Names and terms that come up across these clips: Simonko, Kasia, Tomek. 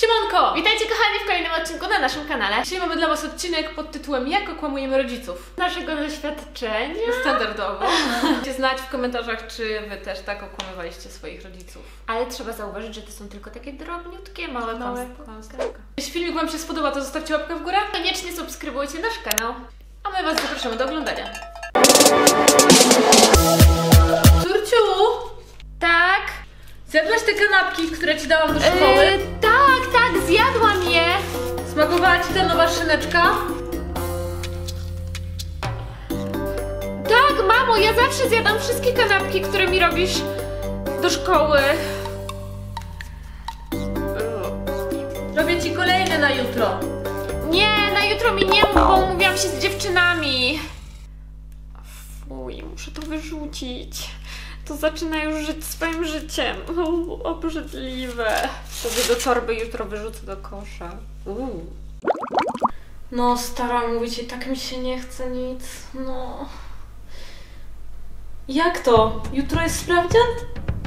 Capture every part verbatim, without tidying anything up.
Simonko! Witajcie kochani w kolejnym odcinku na naszym kanale. Dzisiaj mamy dla Was odcinek pod tytułem Jak okłamujemy rodziców. Naszego doświadczenia standardowo. Chcecie znać w komentarzach, czy Wy też tak okłamywaliście swoich rodziców. Ale trzeba zauważyć, że to są tylko takie drobniutkie, małe, małe kłamstewka. Jeśli filmik Wam się spodoba, to zostawcie łapkę w górę. Koniecznie subskrybujcie nasz kanał. A my Was zapraszamy do oglądania. Córciu! Tak? Zjadłaś te kanapki, które Ci dałam do szkoły? Yy, tak, tak, zjadłam je! Smakowała Ci ta nowa szyneczka? Tak, mamo, ja zawsze zjadam wszystkie kanapki, które mi robisz do szkoły. Robię Ci kolejne na jutro. Nie, na jutro mi nie mów, bo umówiłam się z dziewczynami. Fuj, muszę to wyrzucić. To zaczyna już żyć swoim życiem. Uuu, obrzydliwe. Sobie do torby jutro wyrzucę do kosza. Uuu. No, stara, mówię Ci, tak mi się nie chce nic. No. Jak to? Jutro jest sprawdzian?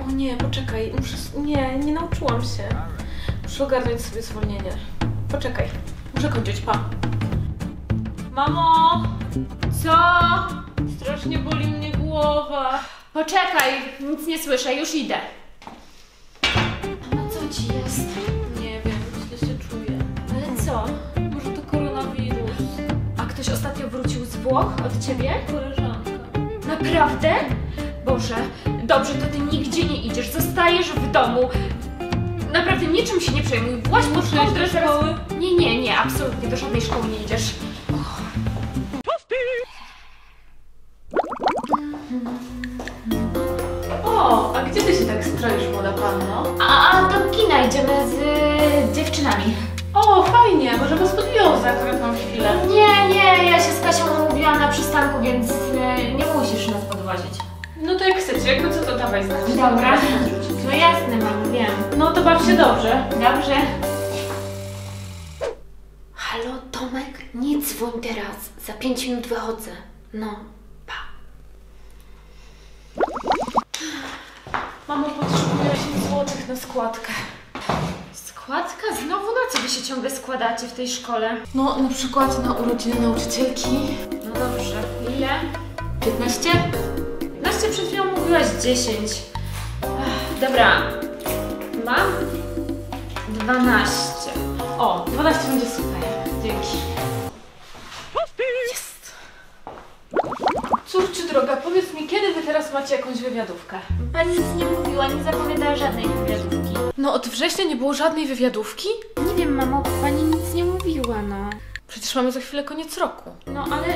O nie, poczekaj. Muszę... Nie, nie nauczyłam się. Muszę ogarnąć sobie zwolnienie. Poczekaj. Muszę kończyć, pa. Mamo! Co? Strasznie boli mnie głowa. Poczekaj, nic nie słyszę, już idę. A co Ci jest? Nie wiem, źle się czuję. Ale co? Może to koronawirus. A ktoś ostatnio wrócił z Włoch od Ciebie? Koleżanka. Naprawdę? Boże, dobrze, to Ty nigdzie nie idziesz, zostajesz w domu. Naprawdę niczym się nie przejmuj, właśnie pod kontrę teraz... Nie, nie, nie, absolutnie do żadnej szkoły nie idziesz. Oh. O, a gdzie Ty się tak stroisz, młoda panno? A, a do kina idziemy z y, dziewczynami. O, fajnie, może Was podbiją za konkretną chwilę. Nie, nie, ja się z Kasią umówiłam na przystanku, więc y, nie musisz nas podwozić. No to jak chcecie, jakby co, to dawaj znać. Dobra. No jasne, mam, wiem. No to baw się dobrze. Dobrze. Halo, Tomek, nie dzwoń teraz. Za pięć minut wychodzę. No. Mamo, potrzebuję osiem złotych na składkę. Składka? Znowu na co Wy się ciągle składacie w tej szkole? No, na przykład na urodziny nauczycielki. No dobrze. Ile? piętnaście? piętnaście przed chwilą mówiłaś dziesięć. Ach, dobra. Mam dwanaście. O, dwanaście będzie super. Dzięki. Jest! Córciu droga, powiedz mi, kiedy Wy teraz macie jakąś wywiadówkę? Pani nic nie mówiła, nie zapowiadała żadnej wywiadówki. No od września nie było żadnej wywiadówki? Nie wiem, mamo, pani nic nie mówiła, no. Przecież mamy za chwilę koniec roku. No ale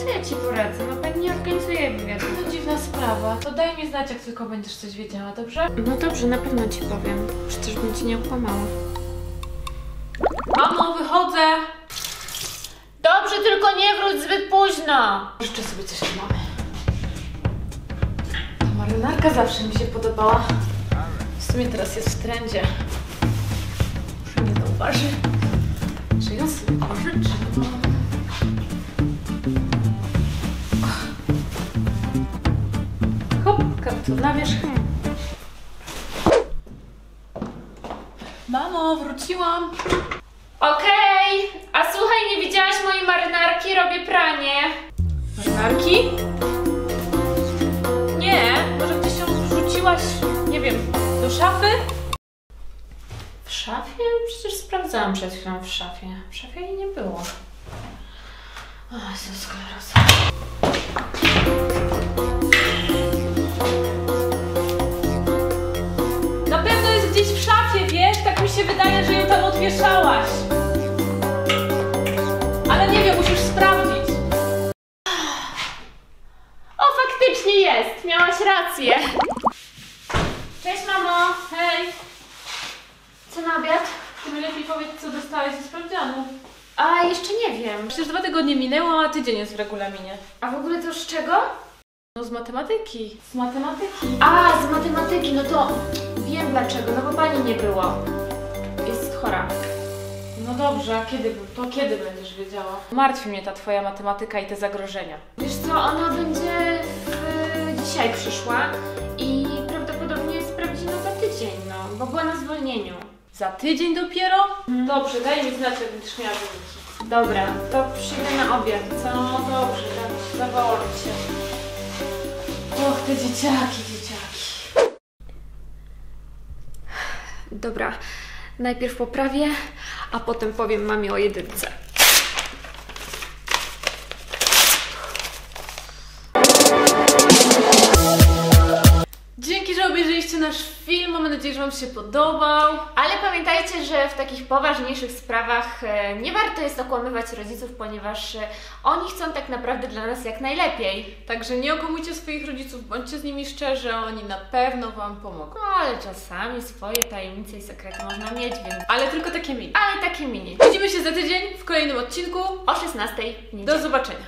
co ja Ci poradzę? No pani nie organizuje wywiadówki. To dziwna sprawa. To daj mi znać, jak tylko będziesz coś wiedziała, dobrze? No dobrze, na pewno Ci powiem. Przecież bym Ci nie okłamała. Mamo, wychodzę! Dobrze, tylko nie wróć zbyt późno! Życzę sobie coś od mamy. Marynarka zawsze mi się podobała. W sumie teraz jest w trendzie. Muszę mnie zauważyć. Czy ja sobie pożyczyłam? Hop, kaptur na wierzch. Mamo, wróciłam. Okej, okay. A słuchaj, nie widziałaś mojej marynarki? Robię pranie. Marynarki? Nie wiem, do szafy? W szafie? Przecież sprawdzałam przed chwilą w szafie. W szafie jej nie było. O, Jezus, skleroza. Na pewno jest gdzieś w szafie, wiesz? Tak mi się wydaje, że ją tam odwieszałaś. Ale nie wiem, musisz sprawdzić. O, faktycznie jest. Miałaś rację. Cześć, mamo! Hej! Co na obiad? Ty mi lepiej powiedz, co dostałaś ze sprawdzianu. A, jeszcze nie wiem. Przecież dwa tygodnie minęło, a tydzień jest w regulaminie. A w ogóle to z czego? No z matematyki. Z matematyki. A, z matematyki, no to wiem dlaczego, no bo pani nie było. Jest chora. No dobrze, a kiedy, to kiedy będziesz wiedziała? Martwi mnie ta twoja matematyka i te zagrożenia. Wiesz co, ona będzie w... dzisiaj przyszła i... Dzień, no, bo była na zwolnieniu. Za tydzień dopiero? Mm. Dobrze, daj mi znać, jak będziesz miała wyniki. Dobra, to przyjdę na obiad, co? No dobrze, tak, zawołam się. Och, te dzieciaki, dzieciaki. Dobra, najpierw poprawię, a potem powiem mamie o jedynce. Dzięki, że obejrzeliście nasz film. Mam nadzieję, że Wam się podobał. Ale pamiętajcie, że w takich poważniejszych sprawach nie warto jest okłamywać rodziców, ponieważ oni chcą tak naprawdę dla nas jak najlepiej. Także nie okłamujcie swoich rodziców, bądźcie z nimi szczerzy, oni na pewno Wam pomogą. No, ale czasami swoje tajemnice i sekrety można mieć, więc... Ale tylko takie mini. Ale takie mini. Widzimy się za tydzień w kolejnym odcinku o szesnastej. Do zobaczenia.